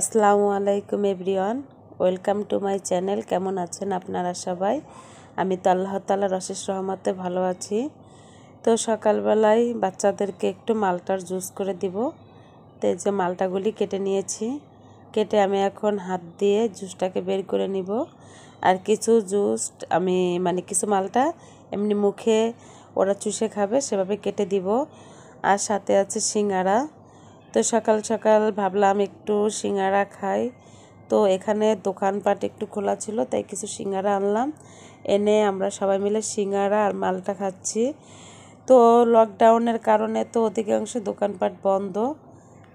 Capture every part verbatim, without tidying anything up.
আসসালামু আলাইকুম everyone, welcome to my channel. কেমন আছেন আপনারা সবাই? আমি তো আল্লাহ তাআলার অশেষ রহমতে ভালো আছি। তো সকালবেলায় বাচ্চাদেরকে একটু মালটার জুস করে দিব। তো এই যে মালটাগুলি কেটে নিয়েছি, কেটে আমি এখন হাত দিয়ে জুসটাকে বের করে নিব। আর কিছু জুস আমি মানে কিছু মালটা এমনি মুখে ওরা চুষে খাবে সেভাবে কেটে দিব। আর সাথে আছে সিঙ্গারা। তো সকাল সকাল ভাবলাম একটু সিঙ্গারা খাই। তো এখানে দোকানপাট একটু খোলা ছিল, তাই কিছু সিঙ্গারা আনলাম। এনে আমরা সবাই মিলে সিঙ্গারা আর মালটা খাচ্ছি। তো লকডাউনের কারণে তো অধিকাংশ দোকানপাট বন্ধ,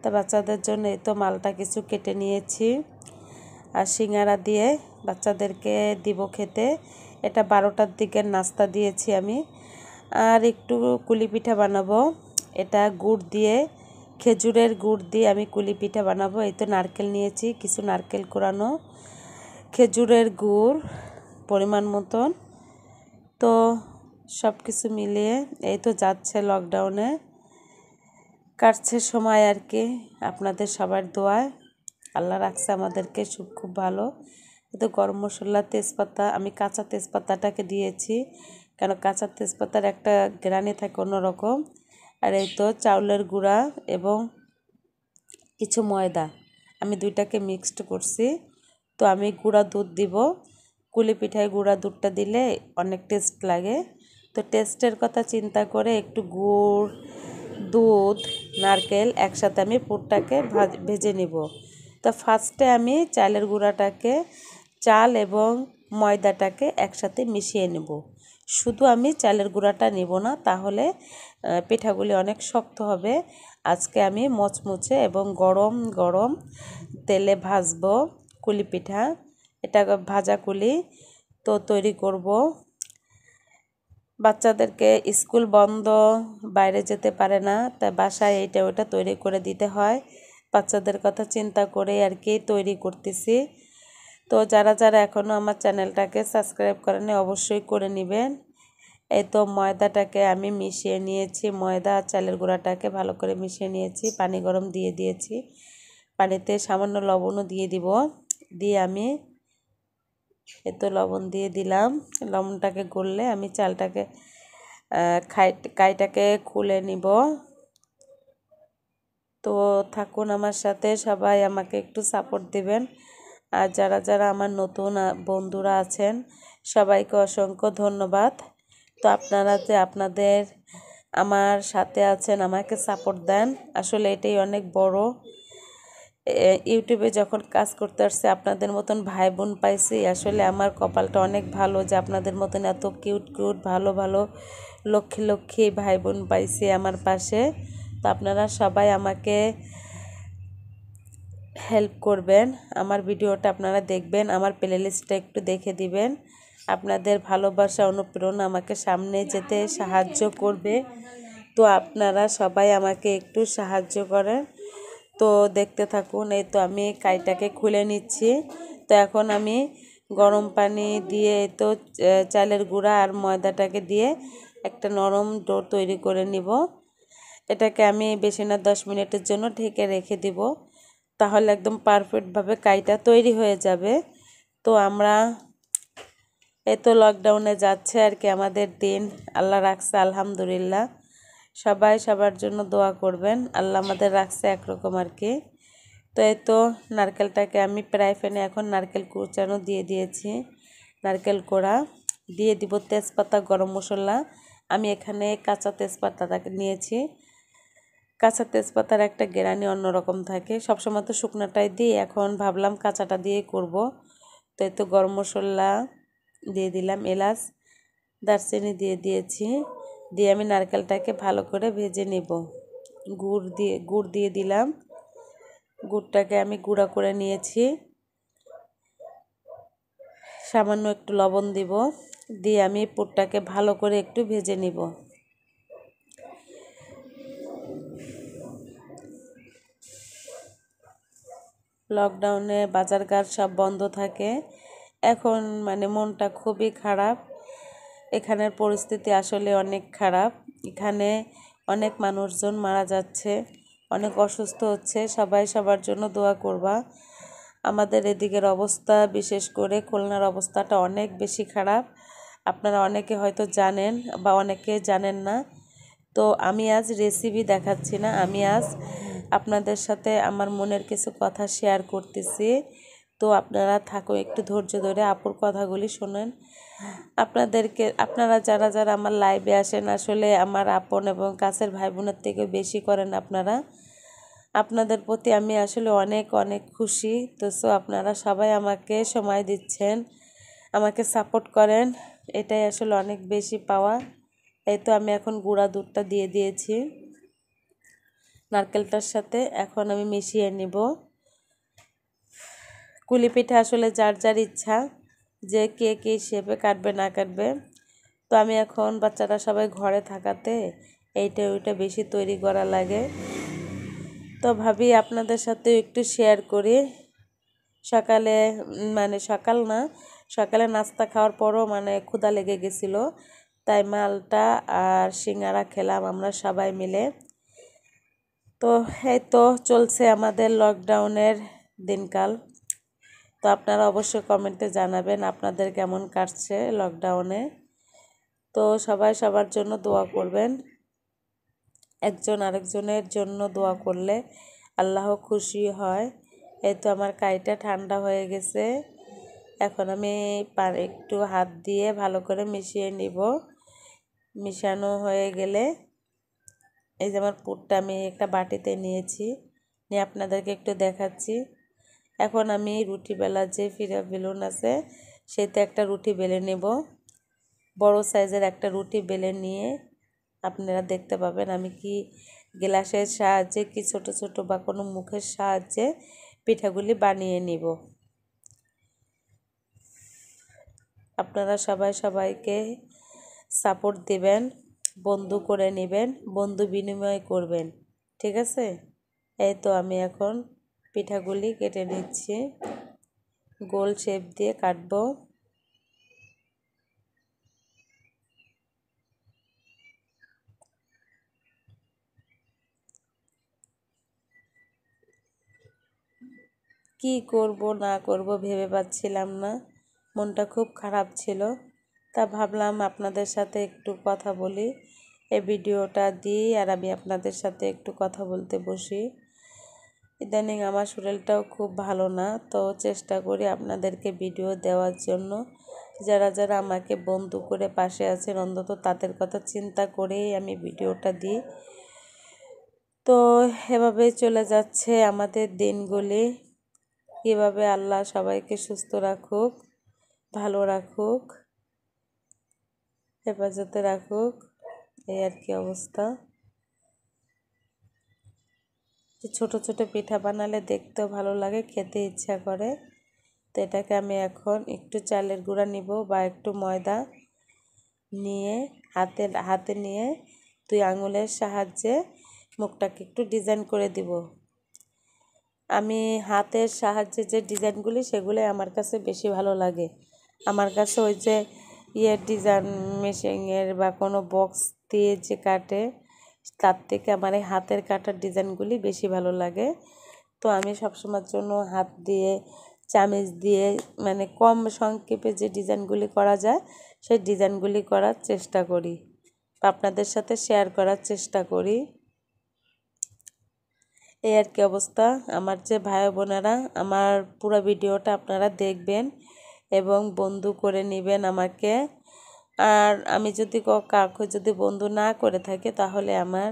তা বাচ্চাদের জন্য এই তো মালটা কিছু কেটে নিয়েছি আর সিঙ্গারা দিয়ে বাচ্চাদেরকে দিব খেতে। এটা বারোটার দিকের নাস্তা দিয়েছি আমি। আর একটু কুলি পিঠা বানাবো, এটা গুড় দিয়ে, খেজুরের গুড় দিয়ে আমি কুলি পিঠা বানাবো। এই তো নারকেল নিয়েছি, কিছু নারকেল কোরানো, খেজুরের গুড় পরিমাণ মতন। তো সব কিছু মিলিয়ে এই তো যাচ্ছে লকডাউনে, কাটছে সময় আর কি। আপনাদের সবার দোয়ায় আল্লাহ রাখছে আমাদেরকে সব খুব ভালো। তো গরম মশলা, তেজপাতা, আমি কাঁচা তেজপাতাটাকে দিয়েছি, কারণ কাঁচা তেজপাতার একটা গ্রানি থাকে অন্যরকম। আর এই তো চাউলের গুঁড়া এবং কিছু ময়দা, আমি দুইটাকে মিক্সড করছি। তো আমি গুঁড়া দুধ দিব, কুলি পিঠায় গুঁড়া দুধটা দিলে অনেক টেস্ট লাগে। তো টেস্টের কথা চিন্তা করে একটু গুড়, দুধ, নারকেল একসাথে আমি পুরটাকে ভেজে নিব। তো ফার্স্টে আমি চালের গুঁড়াটাকে, চাল এবং ময়দাটাকে একসাথে মিশিয়ে নেব। শুধু আমি চালের গুঁড়াটা নেব না, তাহলে পিঠাগুলি অনেক শক্ত হবে। আজকে আমি মচমচে এবং গরম গরম তেলে ভাজবো কুলি পিঠা, এটা ভাজা কুলি তো তৈরি করব। বাচ্চাদেরকে স্কুল বন্ধ, বাইরে যেতে পারে না, তাই বাসায় এইটা ওটা তৈরি করে দিতে হয়। বাচ্চাদের কথা চিন্তা করে আর কি তৈরি করতেছি। তো যারা যারা এখনও আমার চ্যানেলটাকে সাবস্ক্রাইব করেন অবশ্যই করে নেবেন। এই তো ময়দাটাকে আমি মিশিয়ে নিয়েছি, ময়দা আর চালের গুঁড়াটাকে ভালো করে মিশিয়ে নিয়েছি। পানি গরম দিয়ে দিয়েছি, পানিতে সামান্য লবণও দিয়ে দিব। দিয়ে আমি এই তো লবণ দিয়ে দিলাম, লবণটাকে গললে আমি চালটাকে খাই কাইটাকে খুলে নিব। তো থাকুন আমার সাথে, সবাই আমাকে একটু সাপোর্ট দিবেন। আর যারা যারা আমার নতুন বন্ধুরা আছেন সবাইকে অসংখ্য ধন্যবাদ। তো আপনারা যে আপনাদের আমার সাথে আছেন, আমাকে সাপোর্ট দেন, আসলে এটাই অনেক বড়। ইউটিউবে যখন কাজ করতে আসছে আপনাদের মতন ভাই বোন পাইছি, আসলে আমার কপালটা অনেক ভালো যে আপনাদের মতন এত কিউট কিউট ভালো ভালো লক্ষ্মী লক্ষ্মী ভাই বোন পাইছি আমার পাশে। তো আপনারা সবাই আমাকে হেল্প করবেন, আমার ভিডিওটা আপনারা দেখবেন, আমার প্লে লিস্টটা একটু দেখে দিবেন। আপনাদের ভালোবাসা, অনুপ্রেরণা আমাকে সামনে যেতে সাহায্য করবে। তো আপনারা সবাই আমাকে একটু সাহায্য করেন। তো দেখতে থাকুন। এই তো আমি কাইটাকে খুলে নিচ্ছি। তো এখন আমি গরম পানি দিয়ে এই তো চালের গুঁড়া আর ময়দাটাকে দিয়ে একটা নরম ডো তৈরি করে নিব। এটাকে আমি বেশি না দশ মিনিটের জন্য ঢেকে রেখে দিব, তাহলে একদম পারফেক্টভাবে কাইটা তৈরি হয়ে যাবে। তো আমরা এই তো লকডাউনে যাচ্ছে আর কি আমাদের দিন, আল্লাহ রাখছে আলহামদুলিল্লাহ। সবাই সবার জন্য দোয়া করবেন, আল্লাহ আমাদের রাখছে একরকম আর কি। তো এই তো নারকেলটাকে আমি প্রায় ফ্যানে এখন নারকেল কুচানো দিয়ে দিয়েছি, নারকেল কোড়া দিয়ে দিব, তেজপাতা, গরম মশলা। আমি এখানে কাঁচা তেজপাতাটাকে নিয়েছি, কাঁচা তেজপাতার একটা গ্রানি অন্যরকম থাকে, সবসময় তো শুকনাটাই দিই, এখন ভাবলাম কাঁচাটা দিয়ে করব। তো এই তো গরম মশলা দিয়ে দিলাম, এলাচ, দারচিনি দিয়ে দিয়েছি। দিয়ে আমি নারকেলটাকে ভালো করে ভেজে নেব। গুড় দিয়ে গুড় দিয়ে দিলাম, গুড়টাকে আমি গুঁড়া করে নিয়েছি। সামান্য একটু লবণ দিব, দিয়ে আমি পুরটাকে ভালো করে একটু ভেজে নেব। লকডাউনে বাজারঘাট সব বন্ধ থাকে, এখন মানে মনটা খুবই খারাপ। এখানের পরিস্থিতি আসলে অনেক খারাপ, এখানে অনেক মানুষজন মারা যাচ্ছে, অনেক অসুস্থ হচ্ছে। সবাই সবার জন্য দোয়া করবা। আমাদের এদিকের অবস্থা, বিশেষ করে খুলনার অবস্থাটা অনেক বেশি খারাপ। আপনারা অনেকে হয়তো জানেন বা অনেকে জানেন না। তো আমি আজ রেসিপি দেখাচ্ছি না, আমি আজ আপনাদের সাথে আমার মনের কিছু কথা শেয়ার করতেছি। তো আপনারা থাকো একটু ধৈর্য ধরে, আপুর কথাগুলি শোনেন। আপনাদেরকে আপনারা যারা যারা আমার লাইভে আসেন, আসলে আমার আপন এবং কাছের ভাই বোনের থেকে বেশি করেন আপনারা। আপনাদের প্রতি আমি আসলে অনেক অনেক খুশি। তো সো আপনারা সবাই আমাকে সময় দিচ্ছেন, আমাকে সাপোর্ট করেন, এটাই আসলে অনেক বেশি পাওয়া। এই তো আমি এখন গুঁড়া দুধটা দিয়ে দিয়েছি নারকেলটার সাথে, এখন আমি মিশিয়ে নিব। কুলি পিঠা আসলে যার যার ইচ্ছা, যে কে কে শেপে কাটবে না কাটবে। তো আমি এখন, বাচ্চারা সবাই ঘরে থাকাতে এইটা ওইটা বেশি তৈরি করা লাগে, তো ভাবি আপনাদের সাথে একটু শেয়ার করি। সকালে মানে সকাল না, সকালে নাস্তা খাওয়ার পরও মানে ক্ষুধা লেগে গেছিল, তাই মালটা আর সিঙ্গারা খেলাম আমরা সবাই মিলে। তো এই তো চলছে আমাদের লকডাউনের দিনকাল। তো আপনারা অবশ্যই কমেন্টে জানাবেন আপনাদের কেমন কাটছে লকডাউনে। তো সবাই সবার জন্য দোয়া করবেন, একজন আরেকজনের জন্য দোয়া করলে আল্লাহ খুশি হয়। এই তো আমার কাইটা ঠান্ডা হয়ে গেছে, এখন আমি একটু হাত দিয়ে ভালো করে মিশিয়ে নিব। মিশানো হয়ে গেলে এই যে আমার পুরটা আমি একটা বাটিতে নিয়েছি, নিয়ে আপনাদেরকে একটু দেখাচ্ছি। এখন আমি রুটি বেলার যে ফিরা বেলুন আছে সেতে একটা রুটি বেলে নেব। বড় সাইজের একটা রুটি বেলে নিয়ে আপনারা দেখতে পাবেন আমি কি গ্লাসের সাহায্যে কি ছোট ছোট বা কোনো মুখের সাহায্যে পিঠাগুলি বানিয়ে নিব। আপনারা সবাই সবাইকে সাপোর্ট দিবেন, বন্ধু করে নেবেন, বন্ধু বিনিময় করবেন, ঠিক আছে। এই তো আমি এখন পিঠাগুলি কেটে নিচ্ছি, গোল শেপ দিয়ে কাটবো। কি করব না করব ভেবে পাচ্ছিলাম না, মনটা খুব খারাপ ছিল, তা ভাবলাম আপনাদের সাথে একটু কথা বলি। এই ভিডিওটা দিই আর আমি আপনাদের সাথে একটু কথা বলতে বসি। ইদানিং আমার শরীরটাও খুব ভালো না, তো চেষ্টা করি আপনাদেরকে ভিডিও দেওয়ার জন্য। যারা যারা আমাকে বন্ধু করে পাশে আছেন, অন্তত তাদের কথা চিন্তা করেই আমি ভিডিওটা দিই। তো এভাবেই চলে যাচ্ছে আমাদের দিনগুলি। কীভাবে আল্লাহ সবাইকে সুস্থ রাখুক, ভালো রাখুক, হেফাজতে রাখুক, এই আর কি অবস্থা। ছোট ছোট পিঠা বানালে দেখতেও ভালো লাগে, খেতে ইচ্ছা করে। তো এটাকে আমি এখন একটু চালের গুঁড়া নিব বা একটু ময়দা নিয়ে হাতে হাতে নিয়ে দুই আঙুলের সাহায্যে মুখটাকে একটু ডিজাইন করে দিব। আমি হাতের সাহায্যে যে ডিজাইনগুলি সেগুলোই আমার কাছে বেশি ভালো লাগে। আমার কাছে ওই যে ইয়ের ডিজাইন মেশিনের বা কোনো বক্স দিয়ে যে কাটে, তার থেকে আমার এই হাতের কাটার ডিজাইনগুলি বেশি ভালো লাগে। তো আমি সবসময়ের জন্য হাত দিয়ে চামচ দিয়ে মানে কম সংক্ষেপে যে ডিজাইনগুলি করা যায় সেই ডিজাইনগুলি করার চেষ্টা করি, আপনাদের সাথে শেয়ার করার চেষ্টা করি, এই আর কি অবস্থা। আমার যে ভাই বোনেরা, আমার পুরো ভিডিওটা আপনারা দেখবেন এবং বন্ধু করে নেবেন আমাকে। আর আমি যদি কাউকে যদি বন্ধু না করে থাকি, তাহলে আমার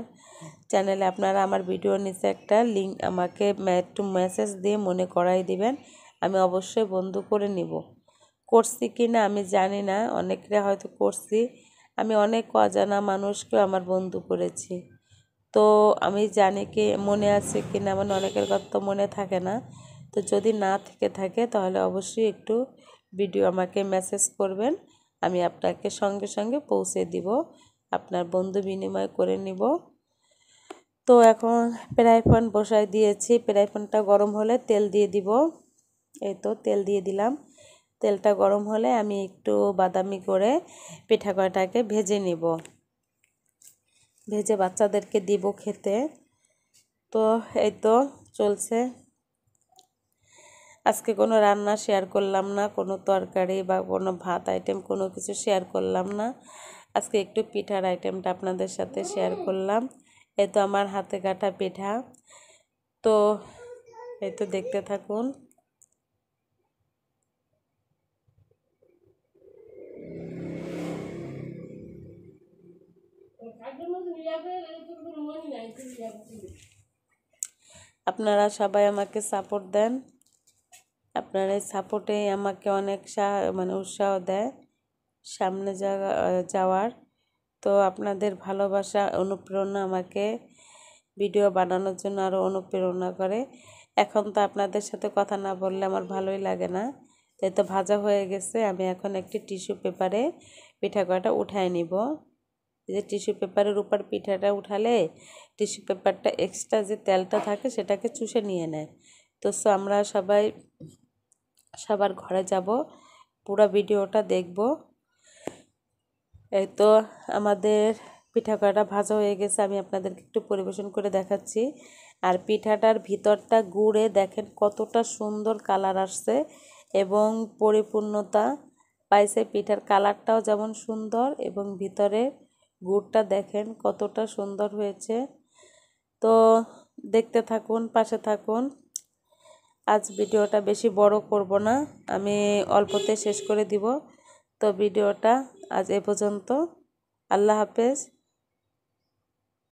চ্যানেলে আপনারা আমার ভিডিওর নিচে একটা লিঙ্ক আমাকে একটু মেসেজ দিয়ে মনে করাই দিবেন, আমি অবশ্যই বন্ধু করে নিব। করছি কি না আমি জানি না, অনেকরা হয়তো করছি, আমি অনেক অজানা মানুষকেও আমার বন্ধু করেছি। তো আমি জানি কি মনে আছে কি না, মানে অনেকের কথা তো মনে থাকে না। তো যদি না থেকে থাকে তাহলে অবশ্যই একটু ভিডিও আমাকে মেসেজ করবেন, আমি আপনাকে সঙ্গে সঙ্গে পৌঁছে দিব, আপনার বন্ধু বিনিময় করে নিব। তো এখন ফ্রাই প্যান বসাই দিয়েছি, ফ্রাই প্যানটা গরম হলে তেল দিয়ে দিব। এই তো তেল দিয়ে দিলাম, তেলটা গরম হলে আমি একটু বাদামি করে পিঠা কয়টাকে ভেজে নিব, ভেজে বাচ্চাদেরকে দিব খেতে। তো এই তো চলছে। আজকে কোনো রান্না শেয়ার করলাম না, কোনো তরকারি বা কোনো ভাত আইটেম কোনো কিছু শেয়ার করলাম না। আজকে একটু পিঠার আইটেমটা আপনাদের সাথে শেয়ার করলাম। এই তো আমার হাতে কাটা পিঠা, তো এই তো দেখতে থাকুন। আপনারা সবাই আমাকে সাপোর্ট দেন, আপনারা এই সাপোর্টেই আমাকে অনেক মানে উৎসাহ দেয় সামনে যাওয়ার। তো আপনাদের ভালোবাসা অনুপ্রেরণা আমাকে ভিডিও বানানোর জন্য আরও অনুপ্রেরণা করে। এখন তো আপনাদের সাথে কথা না বললে আমার ভালোই লাগে না। তাই তো ভাজা হয়ে গেছে, আমি এখন একটি টিস্যু পেপারে পিঠা কয়টা উঠায় নিব। যে টিস্যু পেপারের উপর পিঠাটা উঠালে টিস্যু পেপারটা এক্সট্রা যে তেলটা থাকে সেটাকে চুষে নিয়ে নেয়। তো সো আমরা সবাই সবার ঘরে যাব, পুরো ভিডিওটা দেখব। এই তো আমাদের পিঠা কড়াটা ভাজা হয়ে গেছে, আমি আপনাদেরকে একটু পরিবেশন করে দেখাচ্ছি। আর পিঠাটার ভিতরটা গুড়ে দেখেন কতটা সুন্দর কালার আসছে এবং পরিপূর্ণতা পাইছে। পিঠার কালারটাও যেমন সুন্দর এবং ভিতরে গুড়টা দেখেন কতটা সুন্দর হয়েছে। তো দেখতে থাকুন, পাশে থাকুন। আজ ভিডিওটা বেশি বড় করব না, আমি অল্পতে শেষ করে দিব। তো ভিডিওটা আজ এ পর্যন্ত। আল্লাহ হাফেজ।